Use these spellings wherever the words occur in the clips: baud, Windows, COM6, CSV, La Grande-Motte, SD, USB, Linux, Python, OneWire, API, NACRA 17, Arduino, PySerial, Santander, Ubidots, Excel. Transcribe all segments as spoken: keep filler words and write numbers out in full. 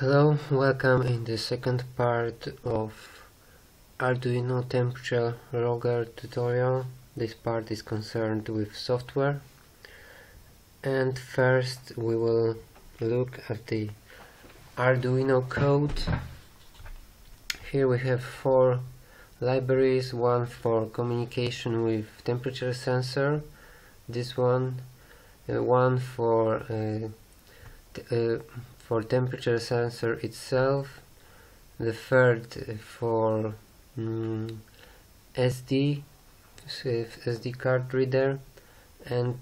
Hello, welcome in the second part of Arduino temperature logger tutorial. This part is concerned with software. And first we will look at the Arduino code. Here we have four libraries, one for communication with temperature sensor, this one, uh, one for uh, t uh, for temperature sensor itself, the third for mm, S D, S D card reader, and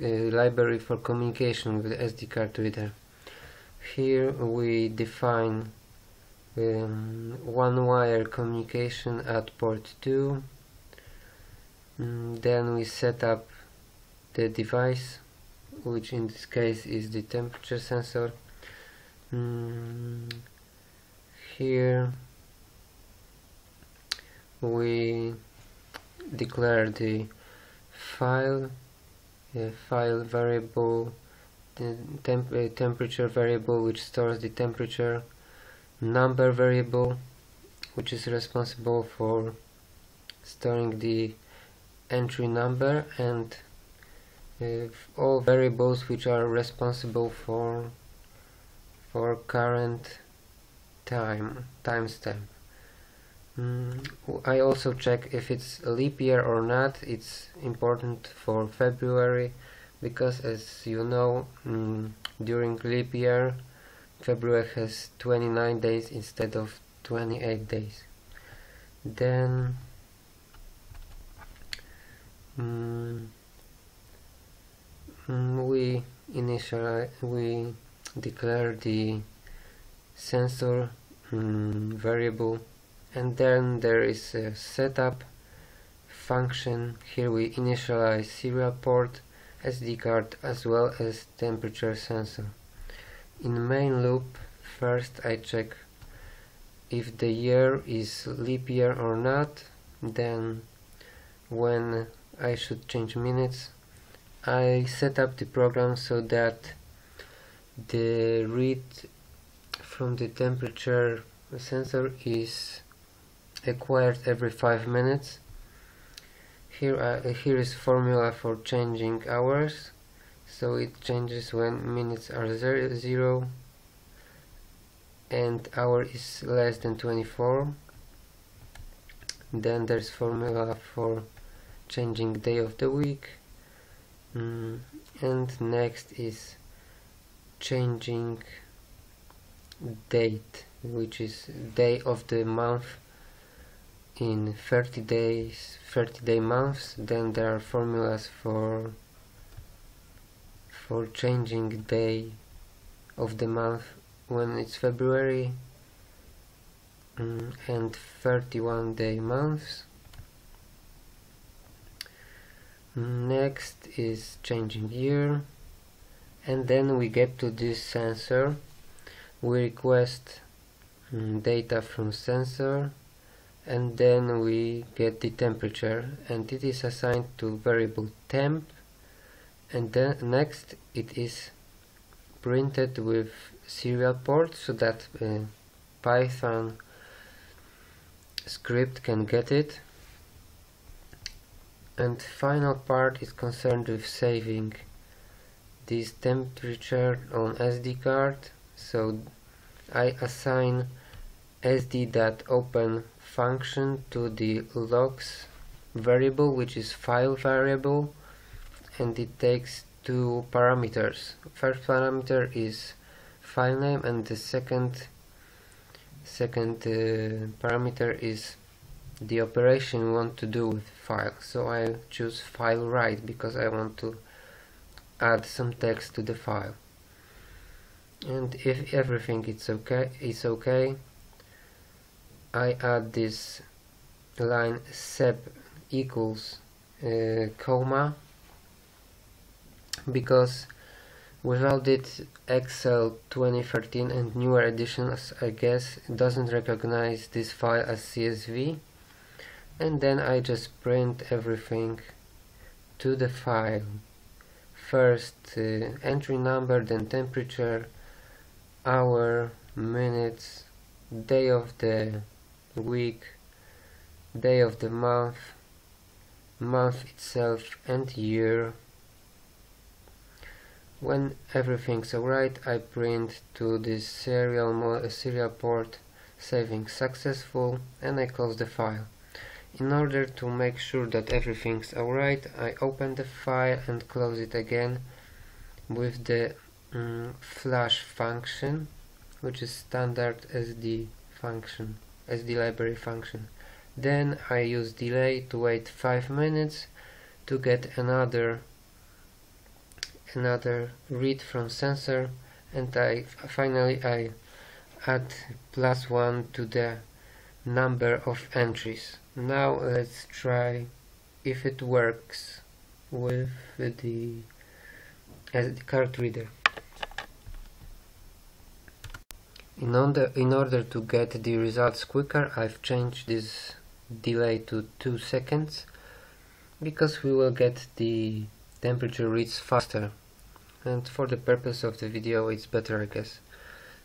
a library for communication with S D card reader. Here we define um, one wire communication at port two, mm, then we set up the device, which in this case is the temperature sensor. Here we declare the file, a file variable, the temp uh, temperature variable, which stores the temperature, number variable, which is responsible for storing the entry number, and uh, all variables which are responsible for for current time, timestamp. Mm, I also check if it's a leap year or not. It's important for February because, as you know, mm, during leap year February has twenty-nine days instead of twenty-eight days. Then mm, we initialize, we declare the sensor um, variable, and then there is a setup function. Here we initialize serial port, S D card, as well as temperature sensor. In main loop, first I check if the year is leap year or not. Then when I should change minutes, I set up the program so that the read from the temperature sensor is acquired every five minutes. Here, uh, here is formula for changing hours, so it changes when minutes are zero and hour is less than twenty-four. Then there's formula for changing day of the week, mm, and next is changing date, which is day of the month in thirty days, thirty day months. Then there are formulas for for changing day of the month when it's February, mm, and thirty-one day months. Next is changing year. And then we get to this sensor. We request um, data from sensor, and then we get the temperature, and it is assigned to variable temp, and then next it is printed with serial port so that uh, Python script can get it. And final part is concerned with saving this temperature on S D card, so I assign S D dot open function to the logs variable, which is file variable, and it takes two parameters. First parameter is file name, and the second second uh, parameter is the operation we want to do with file. So I choose file write because I want to add some text to the file. And if everything is okay, it's okay, I add this line sep equals uh, comma, because without it Excel twenty thirteen and newer editions, I guess, doesn't recognize this file as C S V. And then I just print everything to the file. First uh, entry number, then temperature, hour, minutes, day of the week, day of the month, month itself and year. When everything's alright, I print to this serial, mo serial port saving successful, and I close the file. In order to make sure that everything's alright, I open the file and close it again with the um, flush function, which is standard S D function, S D library function. Then I use delay to wait five minutes to get another another read from sensor, and I finally I add plus one to the number of entries. Now let's try if it works with the S D card reader. In order, in order to get the results quicker, I've changed this delay to two seconds, because we will get the temperature reads faster, and for the purpose of the video it's better, I guess.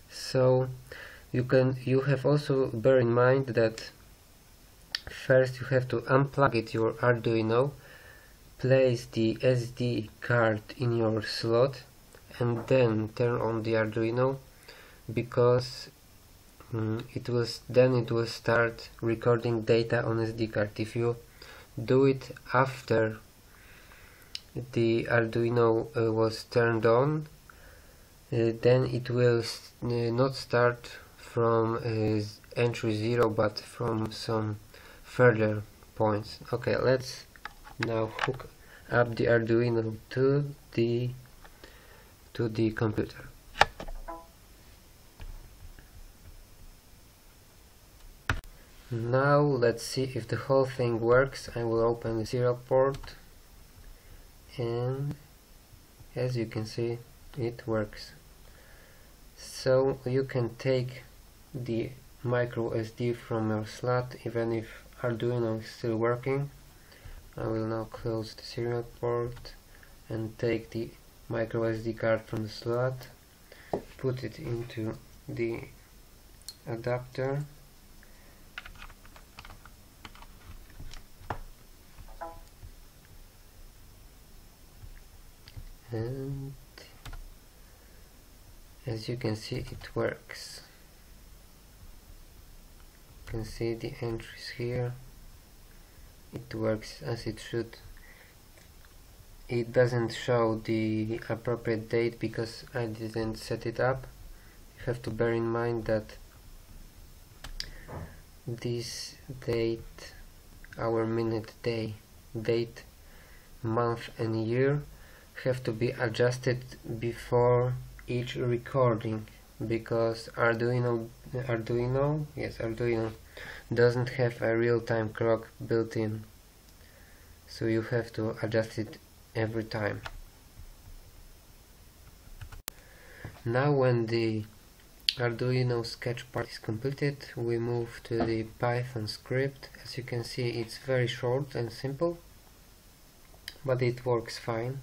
So you can you have also bear in mind that first you have to unplug it your Arduino, place the S D card in your slot, and then turn on the Arduino, because um, it will then it will start recording data on S D card. If you do it after the Arduino uh, was turned on, uh, then it will st uh, not start from uh, entry zero, but from some further points. Okay, let's now hook up the Arduino to the to the computer. Now let's see if the whole thing works. I will open the serial port, and as you can see, it works. So you can take the micro S D from your slot even if Arduino is still working. I will now close the serial port and take the micro S D card from the slot, put it into the adapter, and as you can see, it works. You can see the entries here. It works as it should. It doesn't show the appropriate date because I didn't set it up. You have to bear in mind that this date, hour, minute, day, date, month and year have to be adjusted before each recording, because Arduino Arduino yes Arduino doesn't have a real-time clock built in, so you have to adjust it every time. Now when the Arduino sketch part is completed, we move to the Python script. As you can see, it's very short and simple, but it works fine.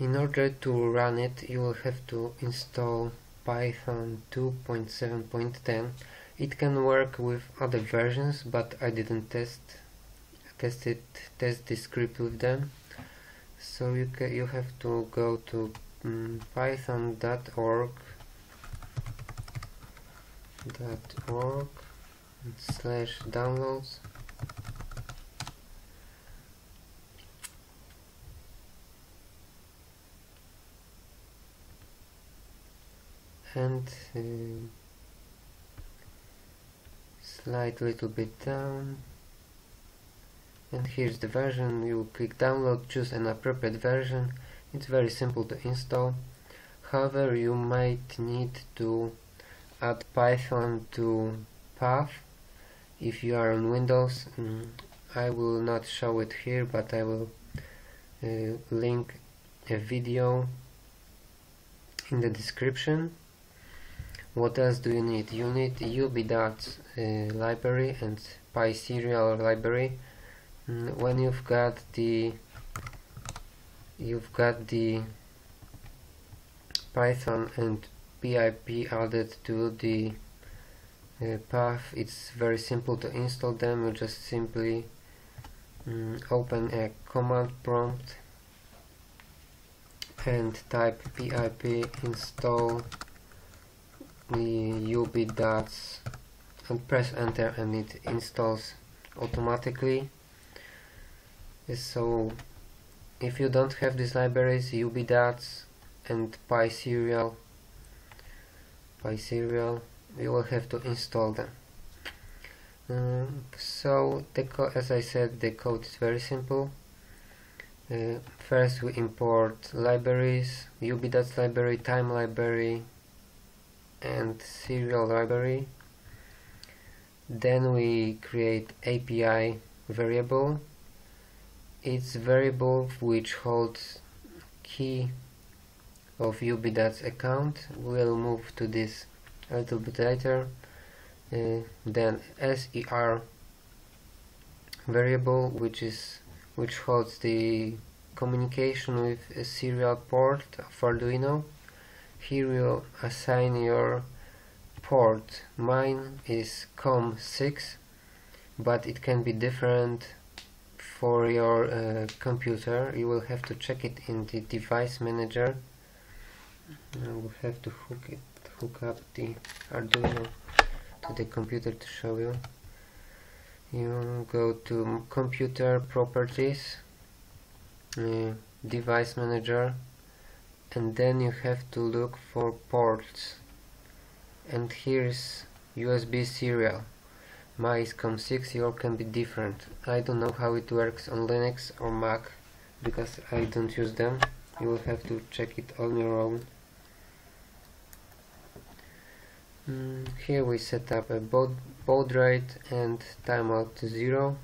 In order to run it, you will have to install Python two point seven point ten. It can work with other versions, but I didn't test test it test the script with them. So you can, you have to go to um, python dot org .org slash downloads. And uh, slide a little bit down, and here's the version. You click download, choose an appropriate version. It's very simple to install. However, you might need to add Python to path if you are on Windows. mm, I will not show it here, but I will uh, link a video in the description. What else do you need? You need Ubidots uh, library and PySerial library. Mm, when you've got the you've got the Python and pip added to the uh, path. It's very simple to install them. You just simply um, open a command prompt and type pip install the Ubidots and press enter, and it installs automatically. So if you don't have these libraries, Ubidots and PySerial, PySerial, you will have to install them. Um, so the as I said, the code is very simple. Uh, first we import libraries, Ubidots library, time library and serial library. Then we create A P I variable. It's variable which holds key of Ubidots account. We'll move to this a little bit later. Uh, then ser variable, which is which holds the communication with a serial port of Arduino. Here you assign your port. Mine is com six, but it can be different for your uh, computer. You will have to check it in the device manager. I will have to hook it, hook up the Arduino to the computer to show you. You go to computer properties, uh, device manager, and then you have to look for ports. And here's U S B serial. Mine is com six, yours can be different. I don't know how it works on Linux or Mac because I don't use them. You will have to check it on your own. Mm, here we set up a baud, baud rate and timeout to zero.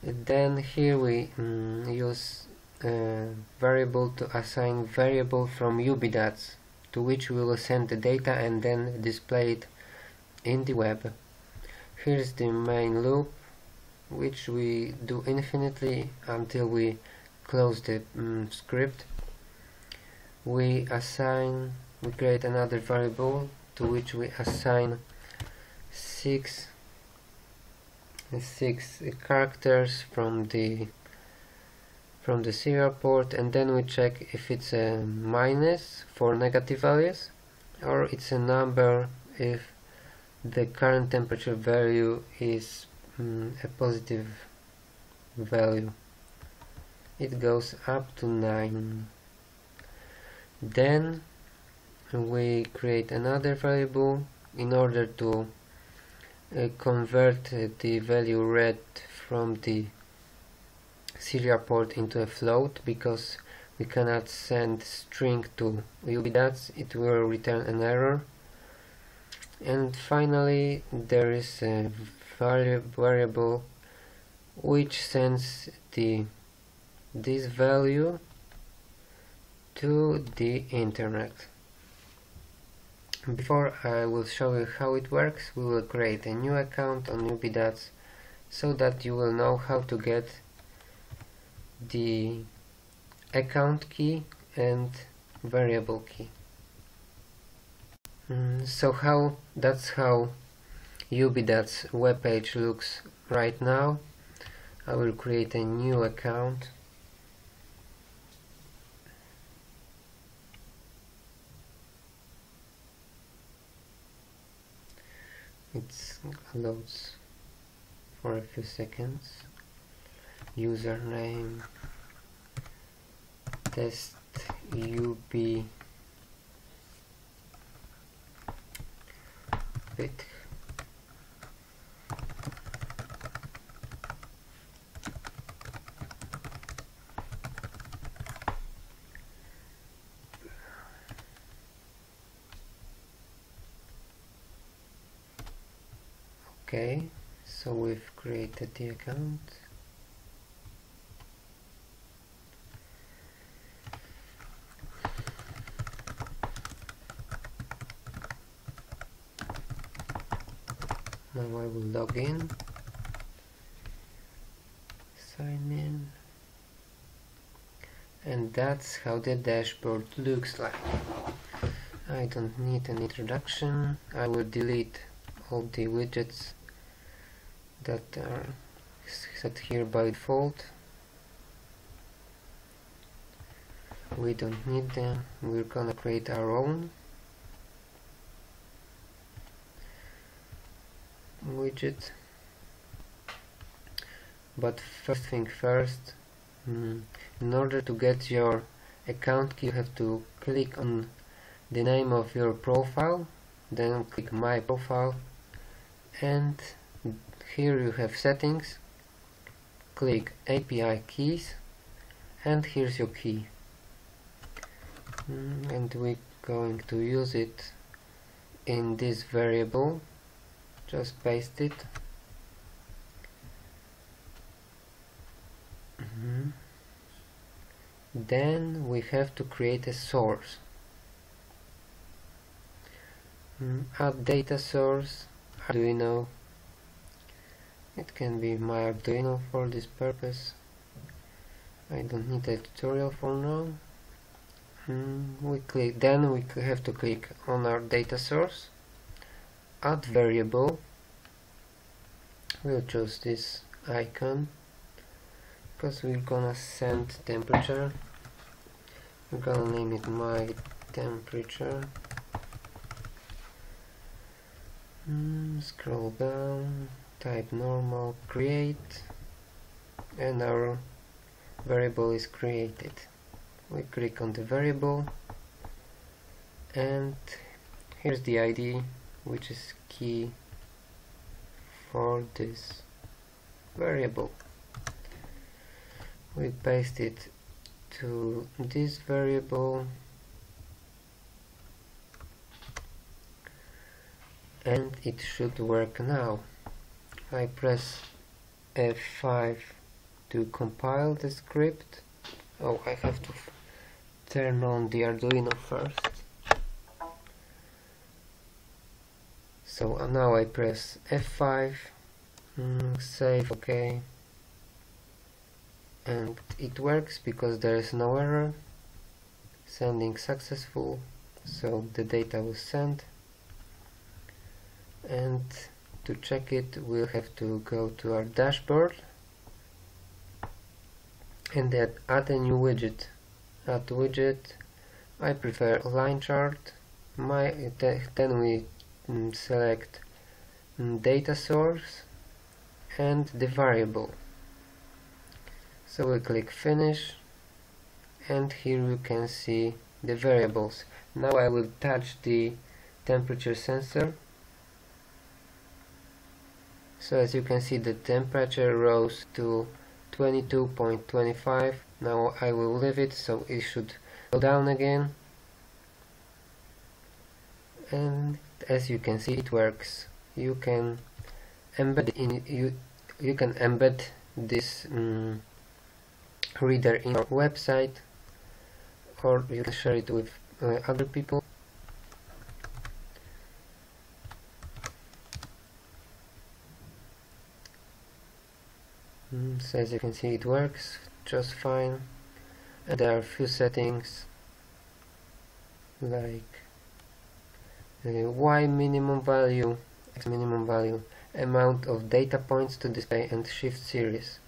And then here we mm, use a variable to assign variable from Ubidots, to which we will send the data and then display it in the web. Here's the main loop, which we do infinitely until we close the um, script. We assign, we create another variable to which we assign six six characters from the from the serial port, and then we check if it's a minus for negative values, or it's a number if the current temperature value is mm, a positive value. It goes up to nine. Then we create another variable in order to uh, convert uh, the value read from the serial port into a float, because we cannot send string to Ubidots, it will return an error. And finally there is a vari variable which sends the this value to the internet. Before I will show you how it works, we will create a new account on Ubidots so that you will know how to get the account key and variable key. So how that's how Ubidots web page looks right now. I will create a new account. It loads for a few seconds. Username test U B. Bit. Okay, so we've created the account. Now I will log in, sign in, and that's how the dashboard looks like. I don't need an introduction. I will delete all the widgets that are set here by default. We don't need them. We're gonna create our own widget. But first thing first, in order to get your account, you have to click on the name of your profile, then click My Profile, and here you have Settings. Click A P I Keys, and here's your key. And we're going to use it in this variable. Just paste it. Mm-hmm. Then we have to create a source. Mm, add data source, Arduino. It can be my Arduino for this purpose. I don't need a tutorial for now. We click, then we have to click on our data source, add variable, we'll choose this icon because we're gonna send temperature. We're gonna name it my temperature. Mm, scroll down, type normal, create, and our variable is created. We click on the variable, and here's the I D, which is key for this variable. We paste it to this variable, and it should work now. I press F five to compile the script. Oh, I have to turn on the Arduino first. So uh, now I press F five, mm, save, OK, and it works because there is no error. Sending successful, so the data was sent. And to check it, we'll have to go to our dashboard and then add a new widget. Add widget. I prefer line chart. My then we mm, select mm, data source and the variable. So we click finish, and here you can see the variables. Now I will touch the temperature sensor. So as you can see, the temperature rose to twenty-two point two five. Now I will leave it, so it should go down again, and as you can see, it works. You can embed in you you can embed this um, reader in your website, or you can share it with uh, other people. Mm, so as you can see, it works just fine, and there are a few settings like uh, Y minimum value, X minimum value, amount of data points to display, and shift series.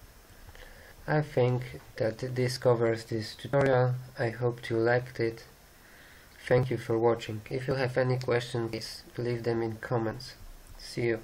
I think that this covers this tutorial. I hope you liked it. Thank you for watching. If you have any questions, please leave them in comments. See you.